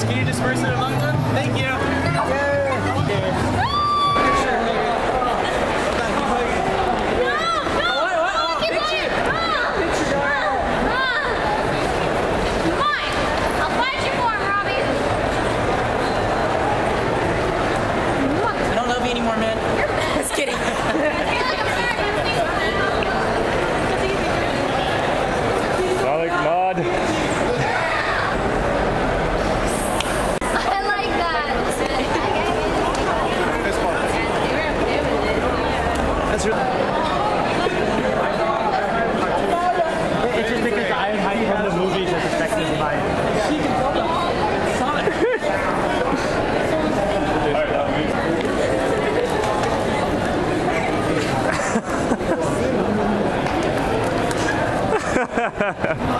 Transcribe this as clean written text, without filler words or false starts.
Thanks. Can you disperse it among them? Thank you. Yeah. Okay.